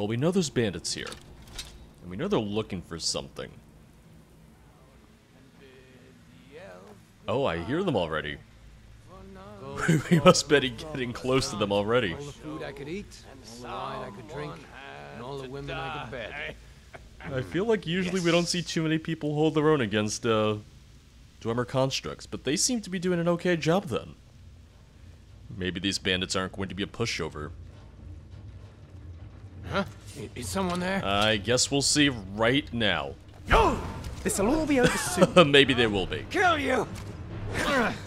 Well, we know there's bandits here. And we know they're looking for something. Oh, I hear them already. We must be getting close to them already. All the food I could eat, all the wine I could drink, and all the women I could bed. I feel like usually we don't see too many people hold their own against Dwemer Constructs, but they seem to be doing an okay job then. Maybe these bandits aren't going to be a pushover. Huh? Is someone there? I guess we'll see right now. No! This'll all be over soon. Maybe they will be. Kill you!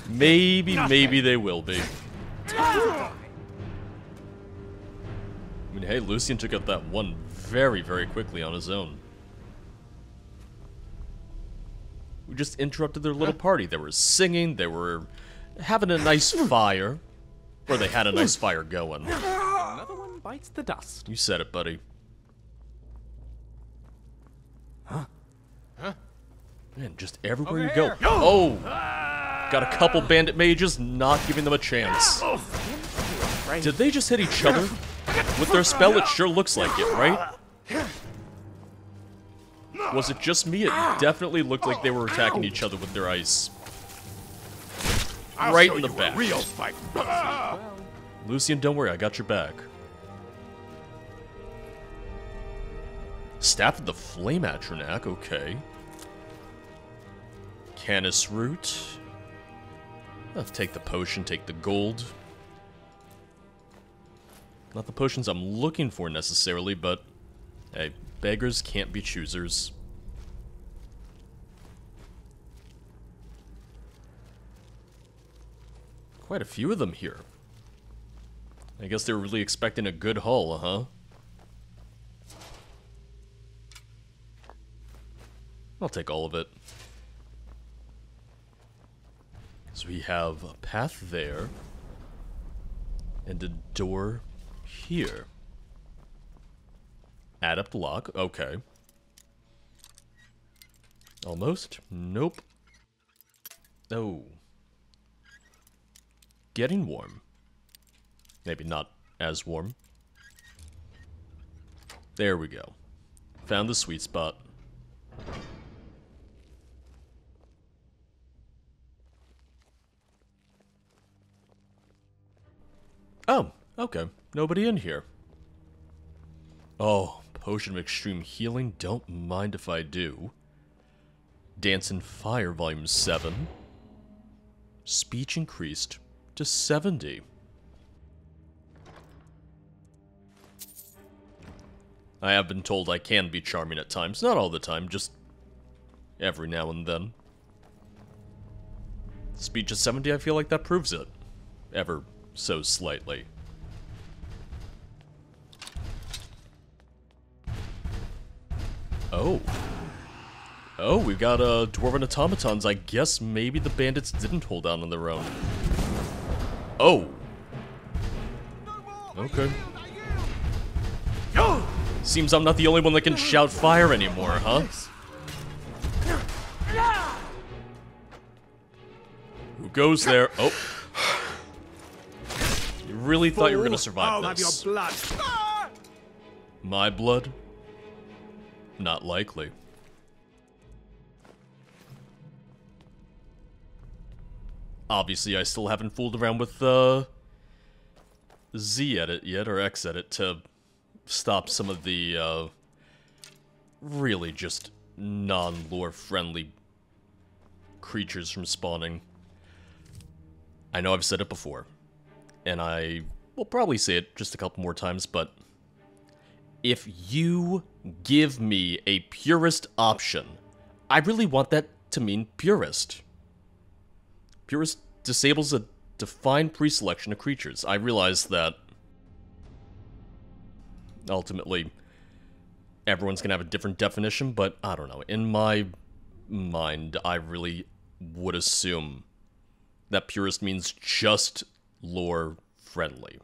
Maybe, maybe they will be. I mean, hey, Lucien took out that one very, very quickly on his own. We just interrupted their little party. They were singing, they were having a nice fire. Or they had a nice fire going. Another one bites the dust. You said it, buddy. Huh? Huh? Man, just everywhere you go. Oh! Got a couple bandit mages, not giving them a chance. Did they just hit each other? With their spell, it sure looks like it, right? Was it just me? It definitely looked like they were attacking each other with their ice. Right in the back. Real fight. Lucien, don't worry, I got your back. Staff of the Flame Atronach, okay. Canis Root. Let's take the potion, take the gold. Not the potions I'm looking for necessarily, but hey, beggars can't be choosers. Quite a few of them here. I guess they were really expecting a good haul, huh? I'll take all of it. So we have a path there. And a door here. Adept lock, okay. Almost, nope. Oh. Getting warm. Maybe not as warm. There we go. Found the sweet spot. Oh, okay. Nobody in here. Oh, Potion of Extreme Healing. Don't mind if I do. Dance in Fire, Volume 7. Speech increased to 70. I have been told I can be charming at times. Not all the time, just every now and then. Speech at 70, I feel like that proves it. Ever so slightly. Oh. Oh, we've got Dwarven Automatons. I guess maybe the bandits didn't hold down on their own. Oh. Okay. Seems I'm not the only one that can shout fire anymore, huh? Who goes there? Oh. Really thought you were gonna survive this. I'll have your blood. My blood? Not likely. Obviously, I still haven't fooled around with Z-Edit yet, or X-Edit, to stop some of the really just non-lore friendly creatures from spawning. I know I've said it before. And I will probably say it just a couple more times, but if you give me a purist option, I really want that to mean purist. Purist disables a defined preselection of creatures. I realize that ultimately everyone's gonna have a different definition, but I don't know. In my mind, I really would assume that purist means just lore friendly.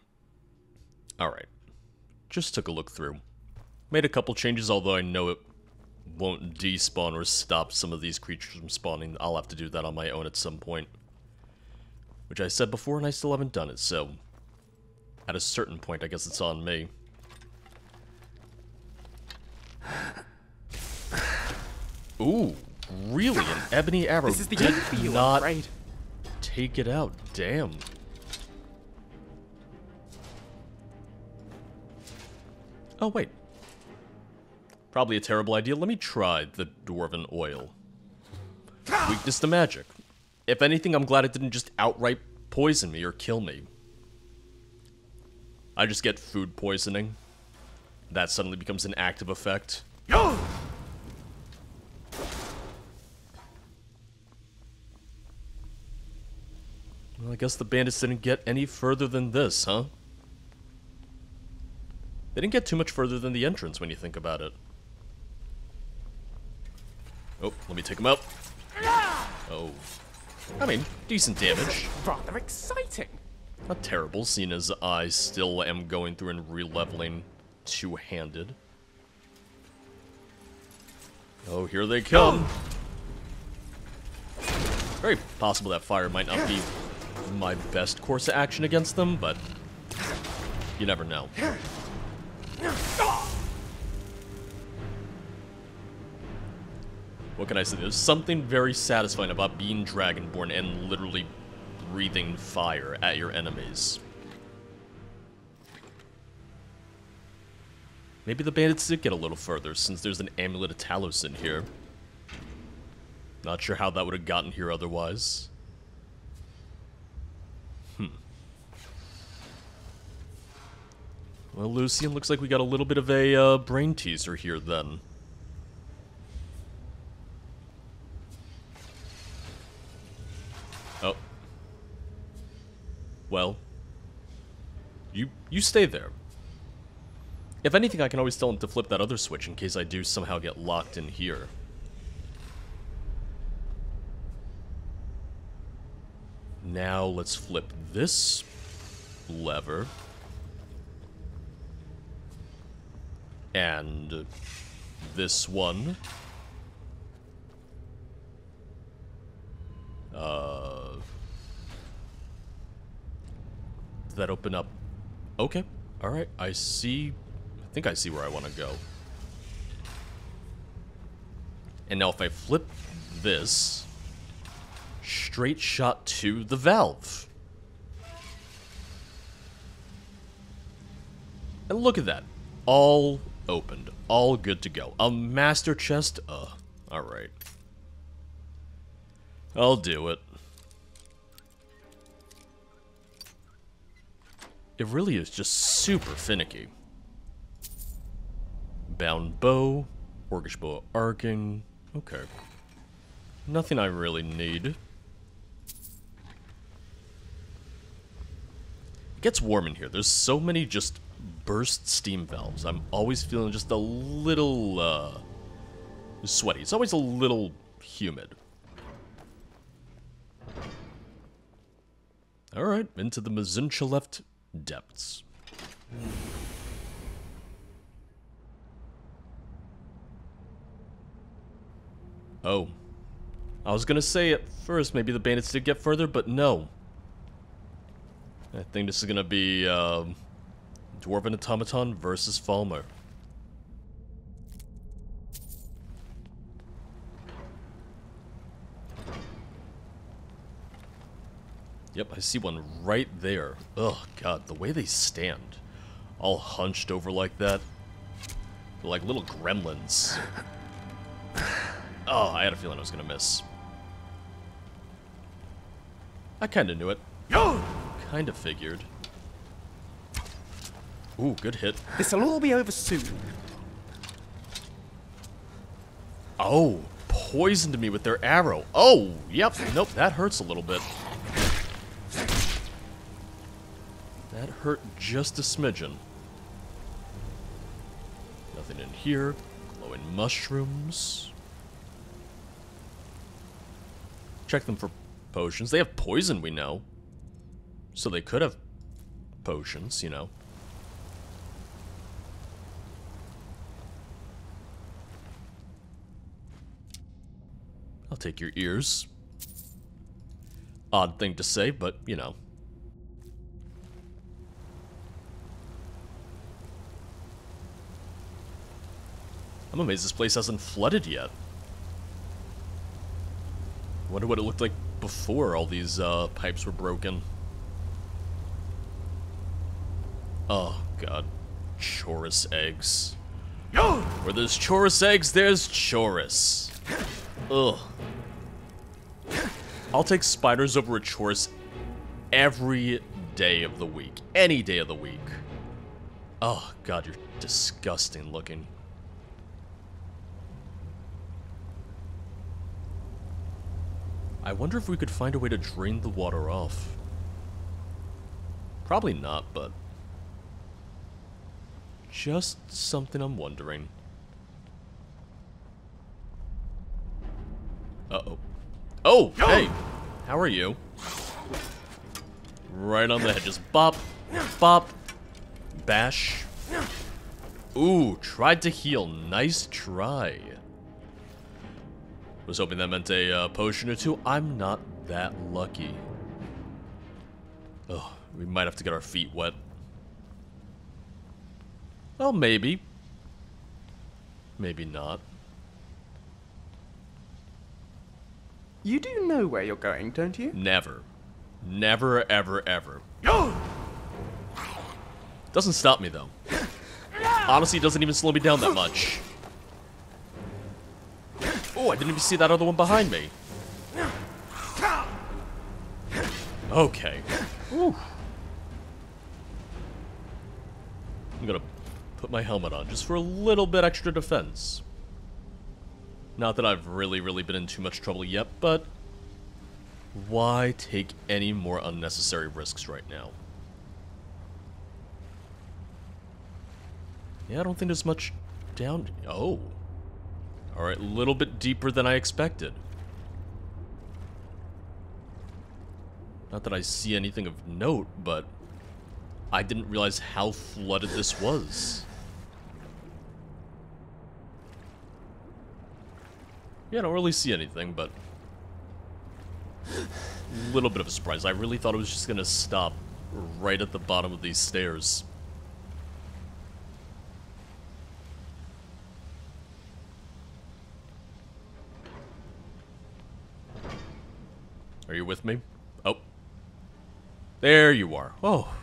Alright. Just took a look through. Made a couple changes, although I know it won't despawn or stop some of these creatures from spawning. I'll have to do that on my own at some point. Which I said before and I still haven't done it, so at a certain point I guess it's on me. Ooh, really? An ebony arrow. This is the did feel, not right? Take it out. Damn. Oh, wait. Probably a terrible idea. Let me try the Dwarven Oil. Weakness to magic. If anything, I'm glad it didn't just outright poison me or kill me. I just get food poisoning. That suddenly becomes an active effect. Well, I guess the bandits didn't get any further than this, huh? They didn't get too much further than the entrance when you think about it. Oh, let me take him out. Oh. I mean, decent damage. Rather exciting. Not terrible, seeing as I still am going through and re-leveling two-handed. Oh, here they come. Very possible that fire might not be my best course of action against them, but you never know. What can I say? There's something very satisfying about being Dragonborn and literally breathing fire at your enemies. Maybe the bandits did get a little further, since there's an Amulet of Talos in here. Not sure how that would have gotten here otherwise. Well, Lucien, looks like we got a little bit of a brain teaser here, then. Oh. Well. You stay there. If anything, I can always tell him to flip that other switch in case I do somehow get locked in here. Now, let's flip this lever. And this one. Did that open up? Okay. Alright, I see. I think I see where I want to go. And now if I flip this, straight shot to the valve. And look at that. All opened. All good to go. A master chest? Alright. I'll do it. It really is just super finicky. Bound bow. Orcish bow arcing. Okay. Nothing I really need. It gets warm in here. There's so many just burst steam valves. I'm always feeling just a little sweaty. It's always a little humid. Alright, into the Mzinchaleft depths. Oh. I was gonna say at first maybe the bandits did get further, but no. I think this is gonna be Dwarven Automaton versus Falmer. Yep, I see one right there. Oh god, the way they stand. All hunched over like that. They're like little gremlins. Oh, I had a feeling I was gonna miss. I kinda knew it. Kinda figured. Ooh, good hit. This'll all be over soon. Oh, poisoned me with their arrow. Oh, yep. Nope, that hurts a little bit. That hurt just a smidgen. Nothing in here. Glowing mushrooms. Check them for potions. They have poison, we know. So they could have potions, you know. I'll take your ears. Odd thing to say, but, you know. I'm amazed this place hasn't flooded yet. I wonder what it looked like before all these pipes were broken. Oh, God. Chaurus eggs. Yo! Where there's Chaurus eggs, there's Chaurus. Ugh. I'll take spiders over a Chaurus every day of the week. Any day of the week. Oh, God, you're disgusting looking. I wonder if we could find a way to drain the water off. Probably not, but... just something I'm wondering. Uh-oh. Oh, hey! How are you? Right on the head. Just bop, bop, bash. Ooh, tried to heal. Nice try. Was hoping that meant a potion or two. I'm not that lucky. Oh, we might have to get our feet wet. Well, maybe. Maybe not. You do know where you're going, don't you? Never. Never, ever, ever. Doesn't stop me, though. Honestly, it doesn't even slow me down that much. Oh, I didn't even see that other one behind me. Okay. Ooh. I'm gonna put my helmet on, just for a little bit extra defense. Not that I've really been in too much trouble yet, but... why take any more unnecessary risks right now? Yeah, I don't think there's much down... oh. Alright, a little bit deeper than I expected. Not that I see anything of note, but... I didn't realize how flooded this was. Yeah, I don't really see anything, but... a little bit of a surprise. I really thought it was just gonna stop right at the bottom of these stairs. Are you with me? Oh. There you are. Oh.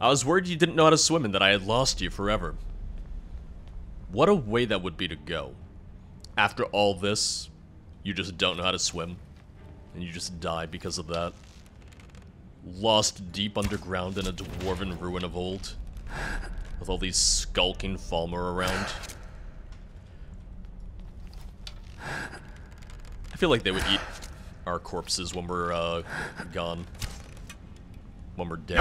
I was worried you didn't know how to swim and that I had lost you forever. What a way that would be to go. After all this, you just don't know how to swim. And you just die because of that. Lost deep underground in a dwarven ruin of old. With all these skulking Falmer around. I feel like they would eat our corpses when we're gone. When we're dead.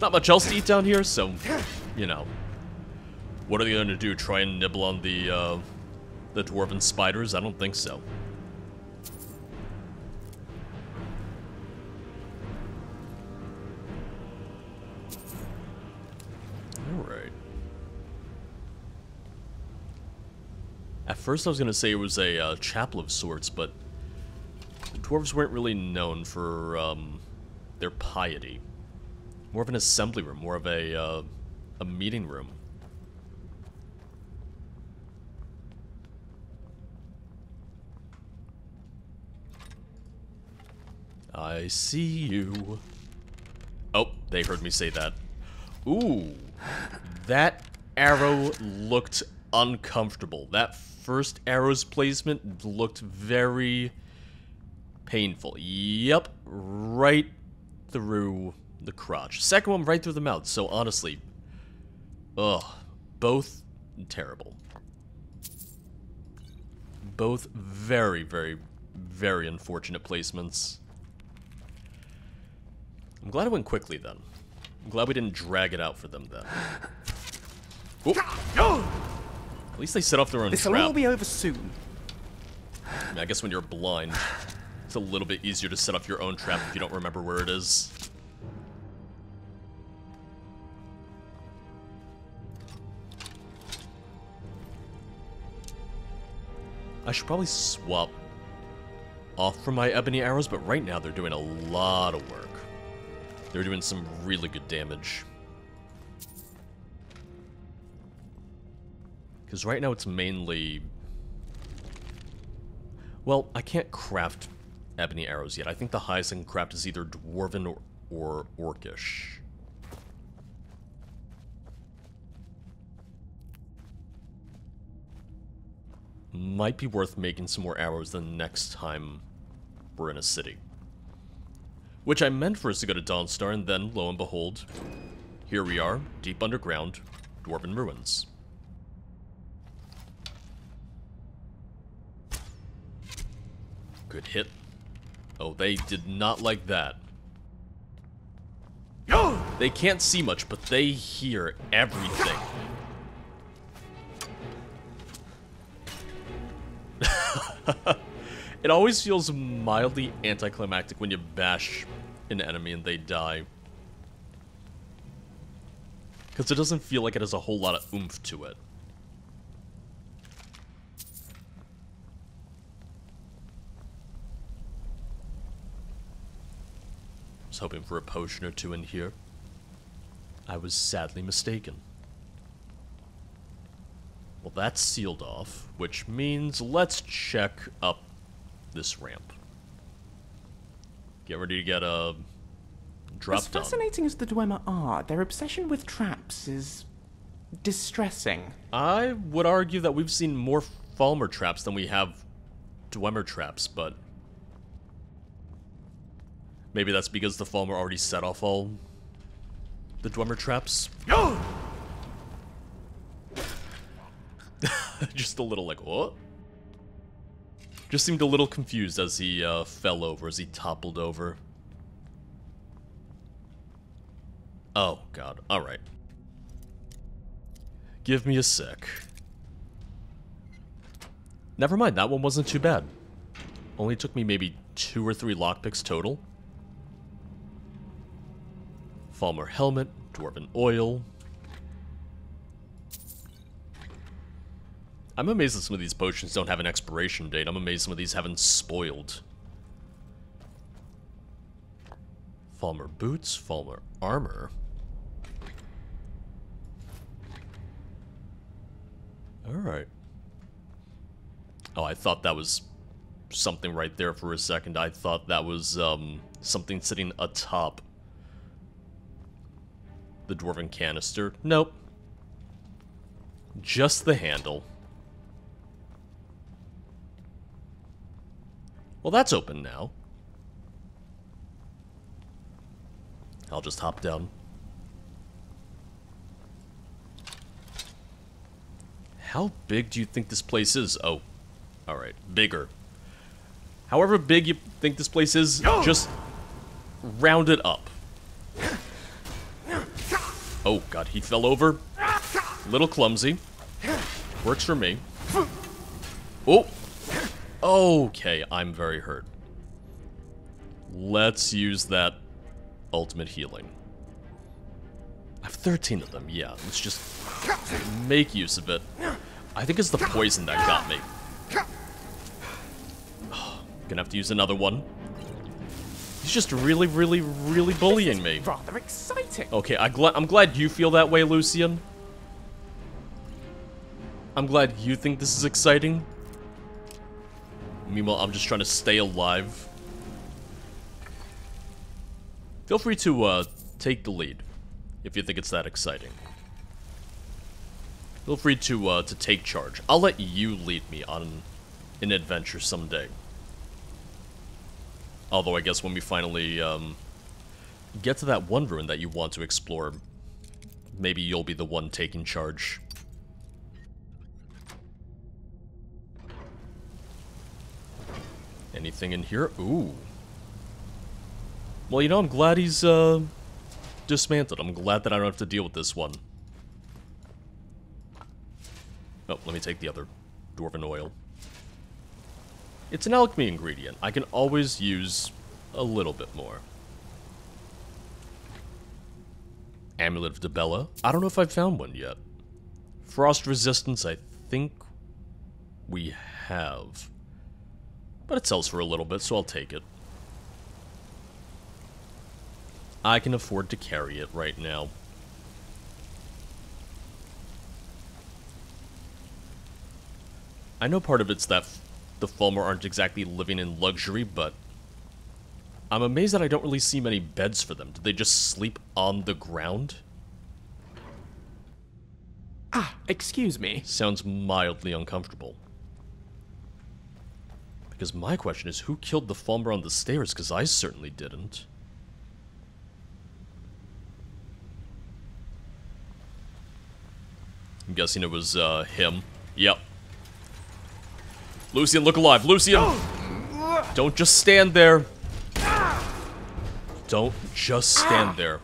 Not much else to eat down here, so, you know. What are they gonna do, try and nibble on the dwarven spiders? I don't think so. Alright. At first I was gonna say it was a chapel of sorts, but the dwarves weren't really known for their piety. More of an assembly room, more of a meeting room. I see you. Oh, they heard me say that. Ooh, that arrow looked uncomfortable. That first arrow's placement looked very painful. Yep, right through... the crotch. Second one right through the mouth, so honestly, ugh, both terrible. Both very unfortunate placements. I'm glad it went quickly then. I'm glad we didn't drag it out for them then. At least they set off their own trap. This will all be over soon. I mean, I guess when you're blind, it's a little bit easier to set off your own trap if you don't remember where it is. I should probably swap off from my ebony arrows, but right now they're doing a lot of work. They're doing some really good damage. Because right now it's mainly... Well, I can't craft ebony arrows yet. I think the highest I can craft is either Dwarven or Orcish. Might be worth making some more arrows the next time we're in a city. Which I meant for us to go to Dawnstar, and then, lo and behold, here we are, deep underground, Dwarven Ruins. Good hit. Oh, they did not like that. They can't see much, but they hear everything. It always feels mildly anticlimactic when you bash an enemy and they die. Because it doesn't feel like it has a whole lot of oomph to it. I was hoping for a potion or two in here. I was sadly mistaken. Well, that's sealed off, which means let's check up this ramp. Get ready to get a drop. As fascinating as the Dwemer are, their obsession with traps is distressing. I would argue that we've seen more Falmer traps than we have Dwemer traps, but maybe that's because the Falmer already set off all the Dwemer traps. Just a little like, what? Just seemed a little confused as he fell over, as he toppled over. Oh, God. Alright. Give me a sec. Never mind, that one wasn't too bad. Only took me maybe 2 or 3 lockpicks total. Falmer helmet, Dwarven oil... I'm amazed that some of these potions don't have an expiration date. I'm amazed some of these haven't spoiled. Falmer boots, Falmer armor. Alright. Oh, I thought that was something right there for a second. I thought that was something sitting atop the Dwarven canister. Nope. Just the handle. Well, that's open now. I'll just hop down. How big do you think this place is? Oh, alright, bigger. However big you think this place is, just round it up. Oh God, he fell over. Little clumsy. Works for me. Oh! Okay, I'm very hurt. Let's use that ultimate healing. I have 13 of them, yeah. Let's just make use of it. I think it's the poison that got me. Oh, gonna have to use another one. He's just really, really, really bullying me. Rather exciting. Okay, I'm glad you feel that way, Lucien. I'm glad you think this is exciting. Meanwhile, I'm just trying to stay alive. Feel free to take the lead if you think it's that exciting. Feel free to take charge. I'll let you lead me on an adventure someday. Although I guess when we finally get to that one ruin that you want to explore, maybe you'll be the one taking charge. Anything in here? Ooh. Well, you know, I'm glad he's, dismantled. I'm glad that I don't have to deal with this one. Oh, let me take the other Dwarven oil. It's an alchemy ingredient. I can always use a little bit more. Amulet of Dibella. I don't know if I've found one yet. Frost resistance, I think we have. But it sells for a little bit, so I'll take it. I can afford to carry it right now. I know part of it's that the Falmer aren't exactly living in luxury, but I'm amazed that I don't really see many beds for them. Did they just sleep on the ground? Ah, excuse me. Sounds mildly uncomfortable. Because my question is, who killed the Falmer on the stairs? Because I certainly didn't. I'm guessing it was, him. Yep. Lucien, look alive. Lucien! Don't just stand there. Don't just stand there.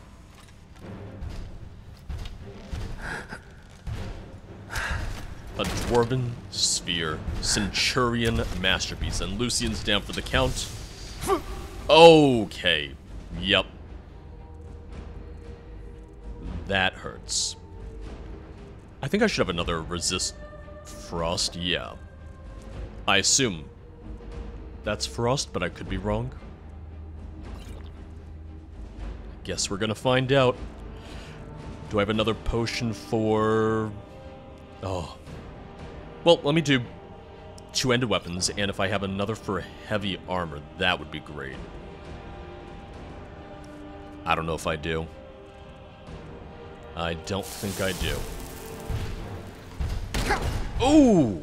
A Dwarven Sphere, Centurion Masterpiece, and Lucien's down for the count. Okay. Yep. That hurts. I think I should have another resist frost, yeah. I assume that's frost, but I could be wrong. Guess we're gonna find out. Do I have another potion for... Oh. Well, let me do two-ended weapons, and if I have another for heavy armor, that would be great. I don't know if I do. I don't think I do. Ooh!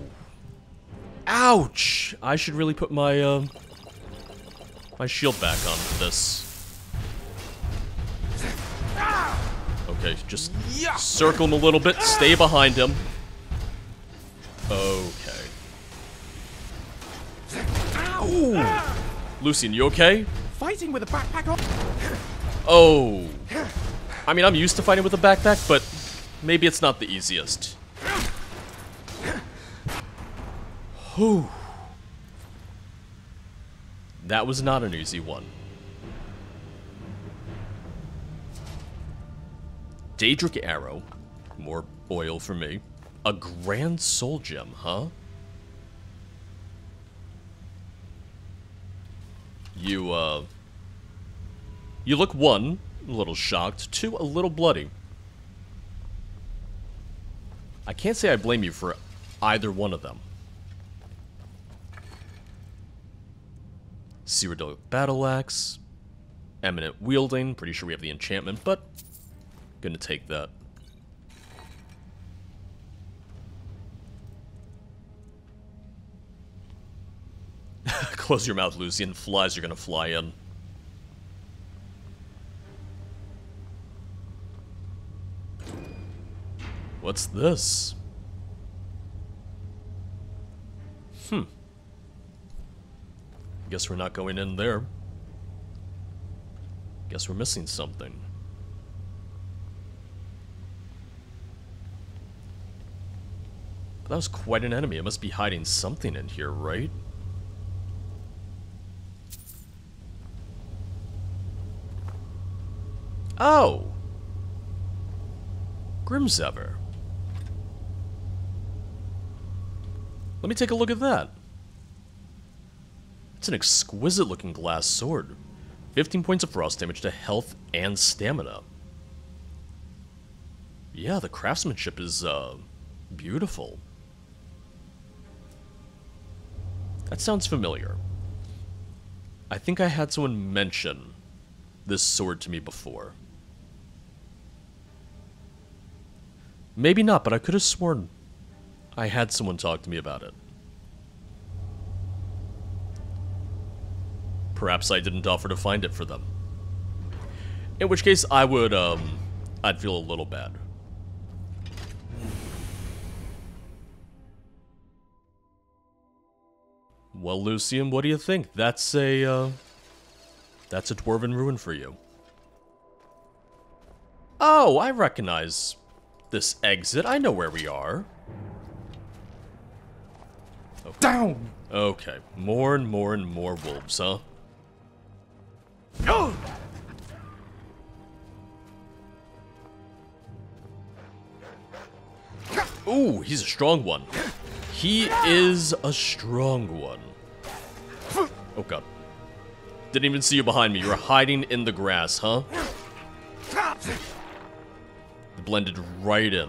Ouch! I should really put my, my shield back on for this. Okay, just circle him a little bit, stay behind him. Okay. Ooh. Lucien, you okay? Fighting with a backpack on. Oh. I mean, I'm used to fighting with a backpack, but maybe it's not the easiest. Whew. That was not an easy one. Daedric Arrow. More oil for me. A Grand Soul Gem, huh? You, you look, one, a little shocked. Two, a little bloody. I can't say I blame you for either one of them. Cyrodiilic Battle Axe. Eminent Wielding. Pretty sure we have the enchantment, but... gonna take that. Close your mouth, Lucien. Flies are gonna fly in. What's this? Hmm. Guess we're not going in there. Guess we're missing something. But that was quite an enemy. It must be hiding something in here, right? Oh! Grimsever. Let me take a look at that. It's an exquisite looking glass sword. 15 points of frost damage to health and stamina. Yeah, the craftsmanship is beautiful. That sounds familiar. I think I had someone mention this sword to me before. Maybe not, but I could have sworn I had someone talk to me about it. Perhaps I didn't offer to find it for them. In which case, I would, I'd feel a little bad. Well, Lucien, what do you think? That's a Dwarven Ruin for you. Oh, I recognize this exit. I know where we are. Okay. Down! Okay, more and more and more wolves, huh? Oh! Ooh, he's a strong one. He is a strong one. Oh god. Didn't even see you behind me. You were hiding in the grass, huh? Blended right in.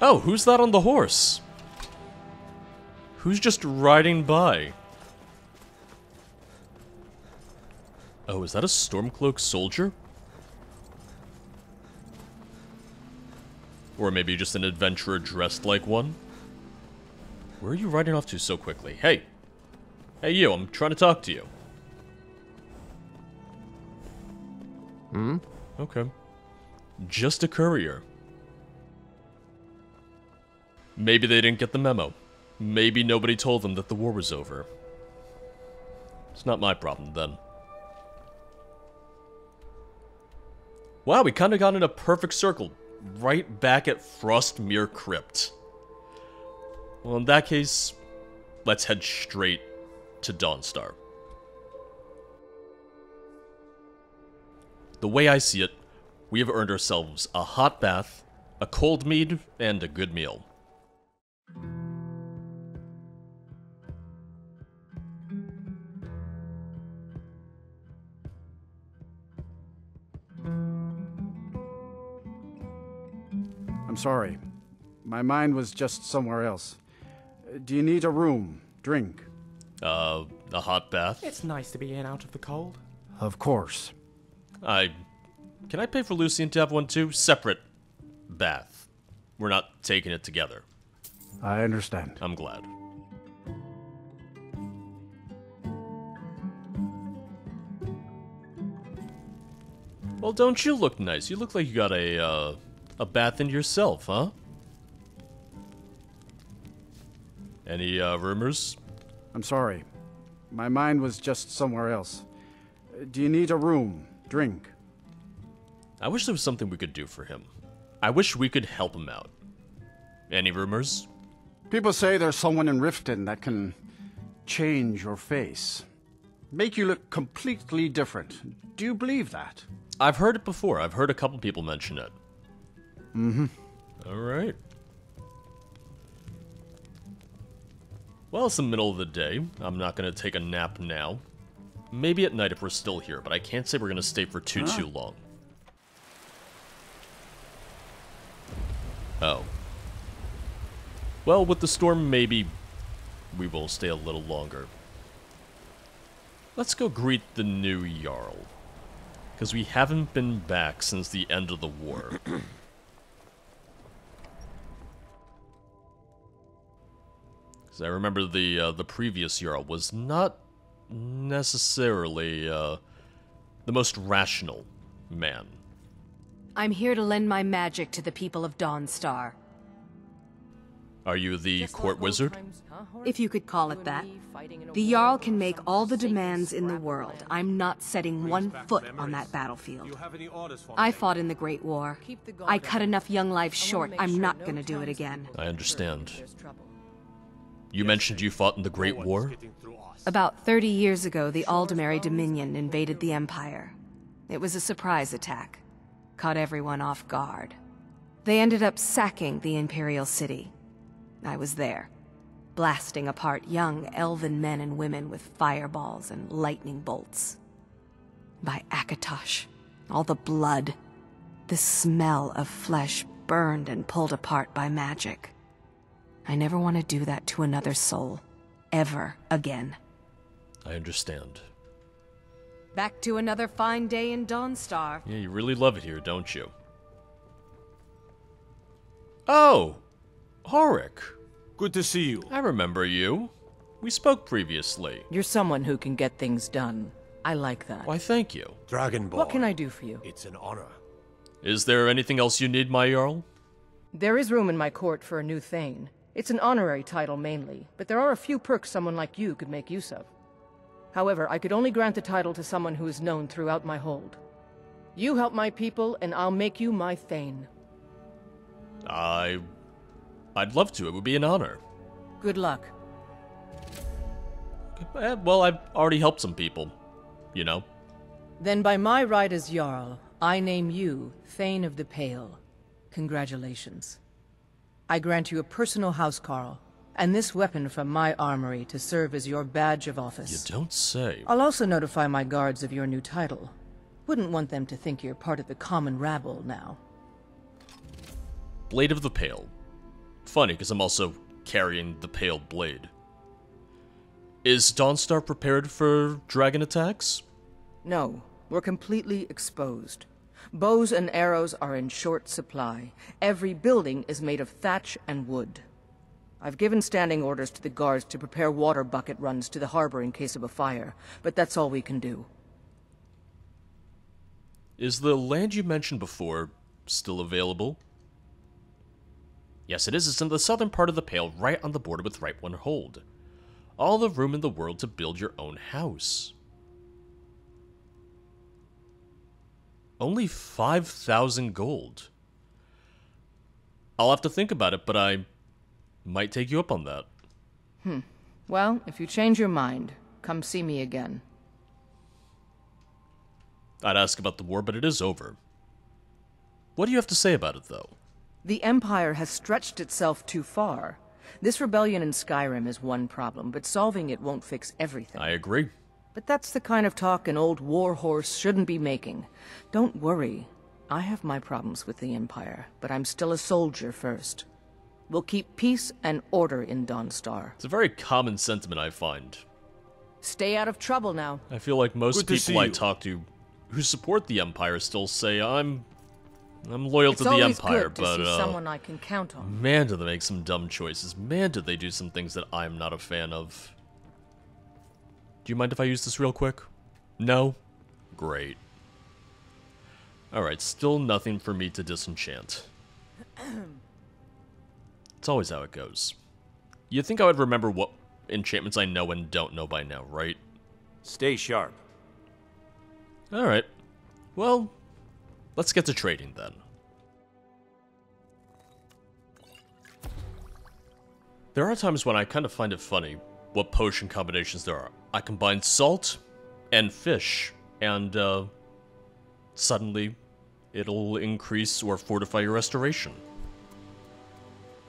Oh, who's that on the horse? Who's just riding by? Oh, is that a Stormcloak soldier? Or maybe just an adventurer dressed like one? Where are you riding off to so quickly? Hey! Hey you, I'm trying to talk to you. Hmm? Okay. Just a courier. Maybe they didn't get the memo. Maybe nobody told them that the war was over. It's not my problem, then. Wow, we kinda got in a perfect circle. Right back at Frostmere Crypt. Well, in that case, let's head straight to Dawnstar. The way I see it, we have earned ourselves a hot bath, a cold mead, and a good meal. I'm sorry. My mind was just somewhere else. Do you need a room? Drink? A hot bath? It's nice to be in out of the cold. Of course. Can I pay for Lucien to have one too? Separate bath. We're not taking it together. I understand. I'm glad. Well, don't you look nice? You look like you got a bath in yourself, huh? Any rumors? I'm sorry. My mind was just somewhere else. Do you need a room? Drink? I wish there was something we could do for him. I wish we could help him out. Any rumors? People say there's someone in Riften that can change your face. Make you look completely different. Do you believe that? I've heard it before. I've heard a couple people mention it. Mm-hmm. Alright. Well, it's the middle of the day. I'm not going to take a nap now. Maybe at night if we're still here, but I can't say we're going to stay for too long. Oh. Well, with the storm, maybe we will stay a little longer. Let's go greet the new Jarl. Because we haven't been back since the end of the war. I remember the previous Jarl was not necessarily the most rational man. I'm here to lend my magic to the people of Dawnstar. Are you the court wizard? If you could call it that. The Jarl can make all the demands in the world. I'm not setting one foot on that battlefield. I fought in the Great War. I cut enough young lives short. I'm not going to do it again. I understand. You mentioned you fought in the Great War? About 30 years ago, the Aldmeri Dominion invaded the Empire. It was a surprise attack. Caught everyone off guard. They ended up sacking the Imperial City. I was there, blasting apart young elven men and women with fireballs and lightning bolts. By Akatosh, all the blood, the smell of flesh burned and pulled apart by magic. I never want to do that to another soul, ever again. I understand. Back to another fine day in Dawnstar. Yeah, you really love it here, don't you? Oh! Horik! Good to see you. I remember you. We spoke previously. You're someone who can get things done. I like that. Why, thank you. Dragonborn. What can I do for you? It's an honor. Is there anything else you need, my Jarl? There is room in my court for a new Thane. It's an honorary title mainly, but there are a few perks someone like you could make use of. However, I could only grant the title to someone who is known throughout my hold. You help my people, and I'll make you my Thane. I'd love to. It would be an honor. Good luck. Well, I've already helped some people, you know. Then by my right as Jarl, I name you Thane of the Pale. Congratulations. I grant you a personal housecarl, and this weapon from my armory to serve as your badge of office. You don't say. I'll also notify my guards of your new title. Wouldn't want them to think you're part of the common rabble now. Blade of the Pale. Funny, because I'm also carrying the Pale Blade. Is Dawnstar prepared for dragon attacks? No, we're completely exposed. Bows and arrows are in short supply. Every building is made of thatch and wood. I've given standing orders to the guards to prepare water bucket runs to the harbor in case of a fire, but that's all we can do. Is the land you mentioned before still available? Yes, it is. It's in the southern part of the Pale, right on the border with Rift One Hold. All the room in the world to build your own house. Only 5,000 gold. I'll have to think about it, but I might take you up on that. Well, if you change your mind, come see me again. I'd ask about the war, but it is over. What do you have to say about it, though? The Empire has stretched itself too far. This rebellion in Skyrim is one problem, but solving it won't fix everything. I agree. But that's the kind of talk an old war horse shouldn't be making. Don't worry. I have my problems with the Empire, but I'm still a soldier first. We'll keep peace and order in Dawnstar. It's a very common sentiment, I find. Stay out of trouble now. I feel like most people I talk to who support the Empire still say, I'm loyal to the Empire, but someone I can count on. Man, do they make some dumb choices. Man, do they do some things that I'm not a fan of. Do you mind if I use this real quick? No? Great. Alright, still nothing for me to disenchant. It's always how it goes. You'd think I would remember what enchantments I know and don't know by now, right? Stay sharp. Alright. Well, let's get to trading then. There are times when I kind of find it funny what potion combinations there are. I combine salt and fish, and suddenly it'll increase or fortify your restoration.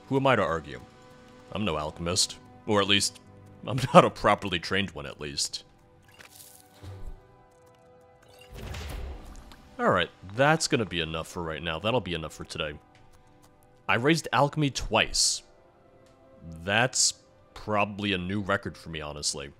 Who am I to argue? I'm no alchemist. Or at least, I'm not a properly trained one, at least. Alright, that's gonna be enough for right now. That'll be enough for today. I raised alchemy twice. That's probably a new record for me, honestly.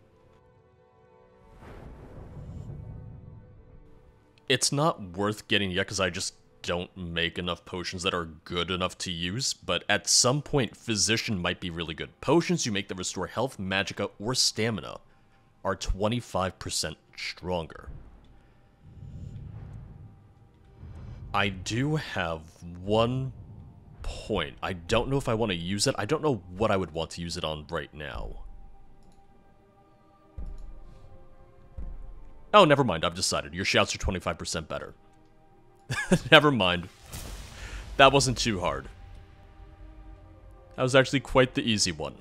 It's not worth getting yet, because I just don't make enough potions that are good enough to use, but at some point, Physician might be really good. Potions you make that restore health, magicka, or stamina are 25% stronger. I do have one point. I don't know if I want to use it. I don't know what I would want to use it on right now. Oh, never mind. I've decided. Your shouts are 25% better. Never mind. That wasn't too hard. That was actually quite the easy one.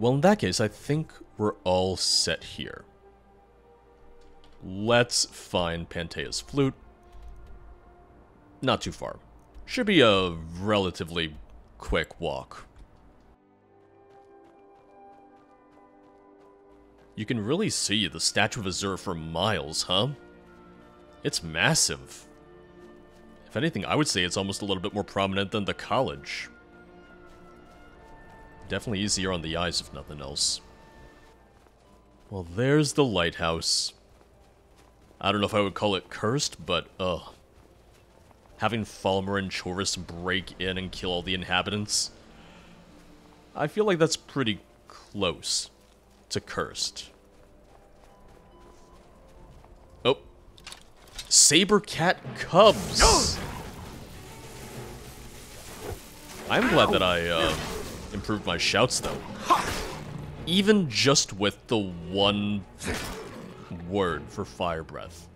Well, in that case, I think we're all set here. Let's find Pantea's Flute. Not too far. Should be a relatively quick walk. You can really see the Statue of Azura for miles, huh? It's massive. If anything, I would say it's almost a little bit more prominent than the college. Definitely easier on the eyes, if nothing else. Well, there's the lighthouse. I don't know if I would call it cursed, but, having Falmer and Chaurus break in and kill all the inhabitants, I feel like that's pretty close to cursed. Oh. Sabercat cubs! I'm glad that I improved my shouts, though. Even just with the one word for fire breath.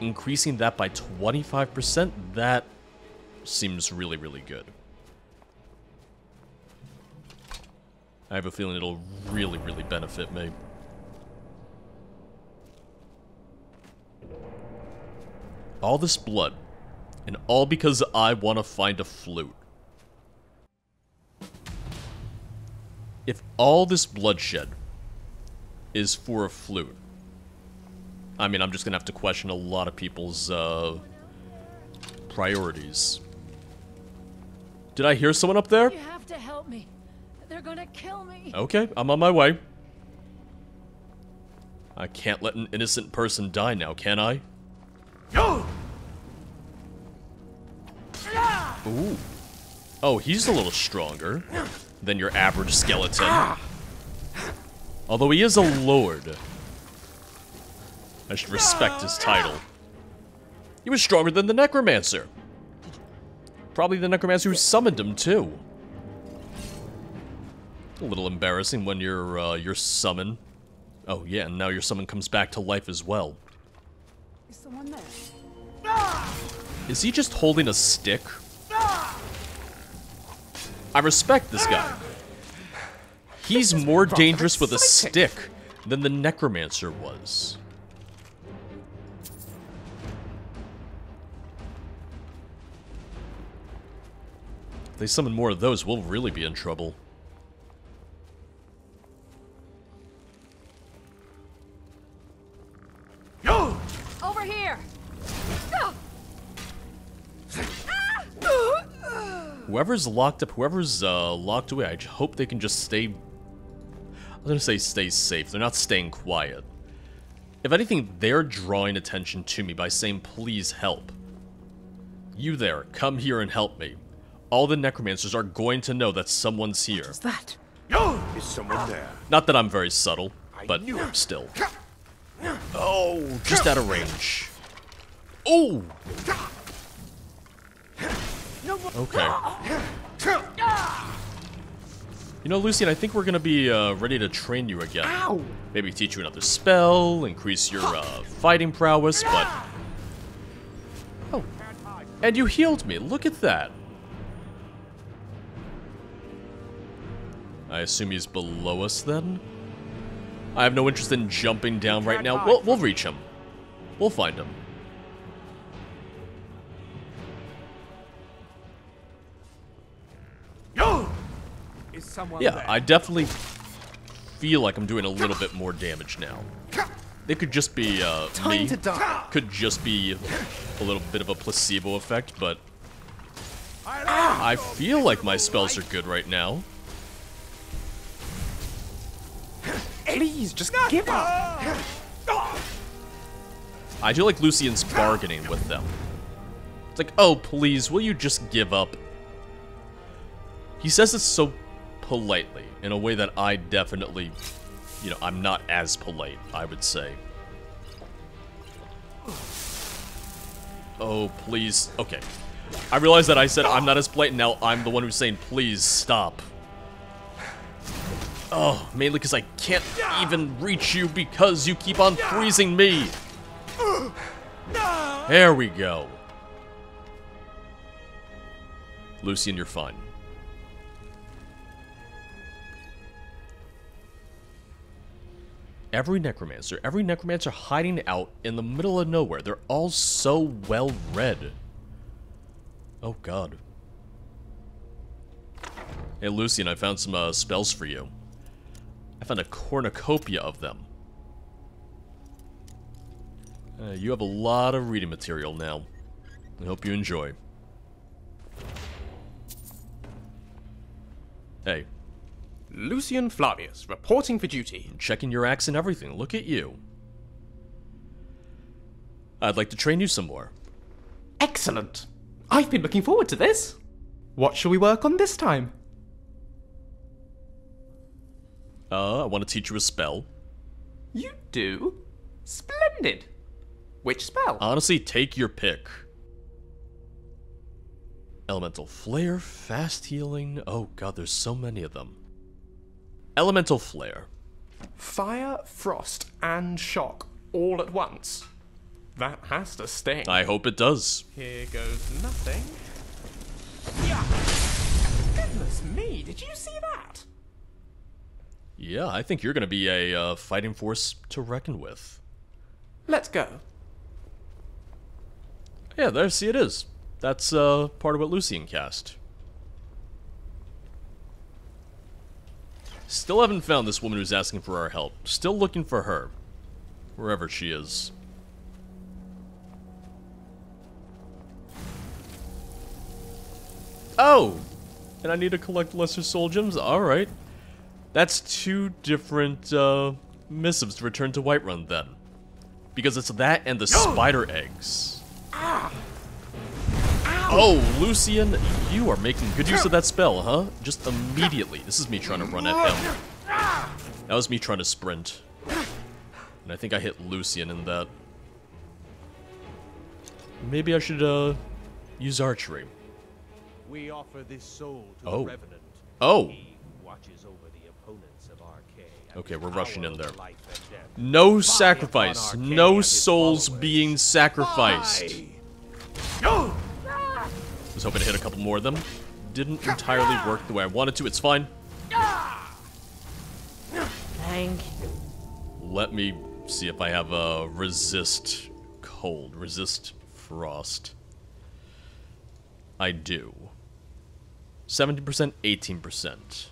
Increasing that by 25%, that seems really, really good. I have a feeling it'll really, really benefit me. All this blood, and all because I want to find a flute. If all this bloodshed is for a flute, I mean, I'm just gonna have to question a lot of people's priorities. Did I hear someone up there? You have to help me. They're gonna kill me. Okay, I'm on my way. I can't let an innocent person die now, can I? No! Ooh. Oh, he's a little stronger than your average skeleton. Although he is a lord. I should respect his title. He was stronger than the necromancer. Probably the necromancer who summoned him, too. A little embarrassing when your summon. Oh, yeah, and now your summon comes back to life as well. Is someone there? Is he just holding a stick? I respect this guy. He's more dangerous with a stick than the necromancer was. If they summon more of those, we'll really be in trouble. Over here. Whoever's locked up, whoever's locked away, I hope they can just stay. I was gonna say stay safe. They're not staying quiet. If anything, they're drawing attention to me by saying, please help. You there, come here and help me. All the necromancers are going to know that someone's here. What is that? Is someone there? Not that I'm very subtle, but still. Oh, just out of range. Oh! Okay. You know, Lucien, I think we're gonna be ready to train you again. Ow. Maybe teach you another spell, increase your fighting prowess, but... Oh. And you healed me, look at that. I assume he's below us then? I have no interest in jumping down right now. We'll reach him. We'll find him. Is someone there? I definitely feel like I'm doing a little bit more damage now. It could just be me. Could just be a little bit of a placebo effect, but I feel like my spells are good right now. Please, just give up. I do like Lucien's bargaining with them. It's like, oh, please, will you just give up? He says this so politely, in a way that I definitely, you know, I'm not as polite, I would say. Oh, please. Okay. I realize that I said I'm not as polite, and now I'm the one who's saying, please, stop. Oh, mainly because I can't even reach you because you keep on freezing me. There we go. Lucien, you're fine. Every necromancer hiding out in the middle of nowhere. They're all so well read. Oh, God. Hey, Lucien, I found some spells for you. I found a cornucopia of them. You have a lot of reading material now. I hope you enjoy. Hey. Lucien Flavius, reporting for duty. I'm checking your axe and everything. Look at you. I'd like to train you some more. Excellent. I've been looking forward to this. What shall we work on this time? I want to teach you a spell. You do? Splendid! Which spell? Honestly, take your pick. Elemental Flare, Fast Healing... Oh god, there's so many of them. Elemental Flare. Fire, Frost, and Shock all at once. That has to sting. I hope it does. Here goes nothing. Yuck. Goodness me, did you see that? Yeah, I think you're going to be a fighting force to reckon with. Let's go. Yeah, there, see it is. That's part of what Lucien cast. Still haven't found this woman who's asking for our help. Still looking for her. Wherever she is. Oh! and I need to collect lesser soul gems. Alright. That's two different missives to return to Whiterun then. Because it's that and the spider eggs. Ow. Ow. Oh, Lucien, you are making good use of that spell, huh? Just immediately. This is me trying to run at him. That was me trying to sprint. And I think I hit Lucien in that. Maybe I should use archery. We offer this soul to the Revenant. Oh. He watches over the opponents of Arcane. Okay, we're rushing in there. No sacrifice. No souls being sacrificed. No. Was hoping to hit a couple more of them. Didn't entirely work the way I wanted to. It's fine. Thank you. Let me see if I have a resist cold, resist frost. I do. 70%, 18%.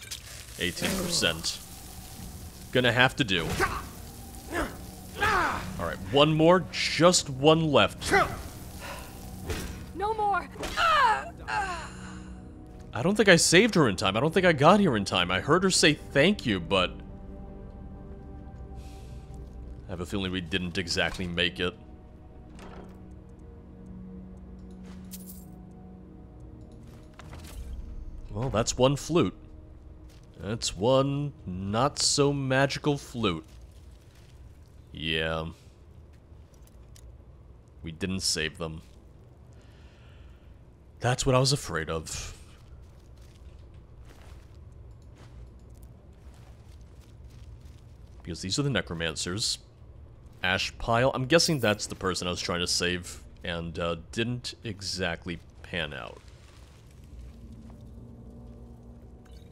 18%. Gonna have to do. Alright, one more, just one left. No more! I don't think I saved her in time. I don't think I got here in time. I heard her say thank you, but I have a feeling we didn't exactly make it. Well, that's one flute. That's one not-so-magical flute. Yeah. We didn't save them. That's what I was afraid of. Because these are the necromancers. Ash pile. I'm guessing that's the person I was trying to save and didn't exactly pan out.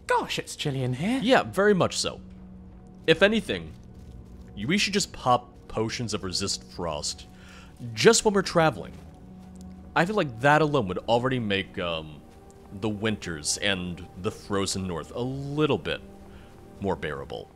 Gosh, it's chilly in here. Yeah, very much so. If anything, we should just pop potions of resist frost just when we're traveling. I feel like that alone would already make the winters and the frozen north a little bit more bearable.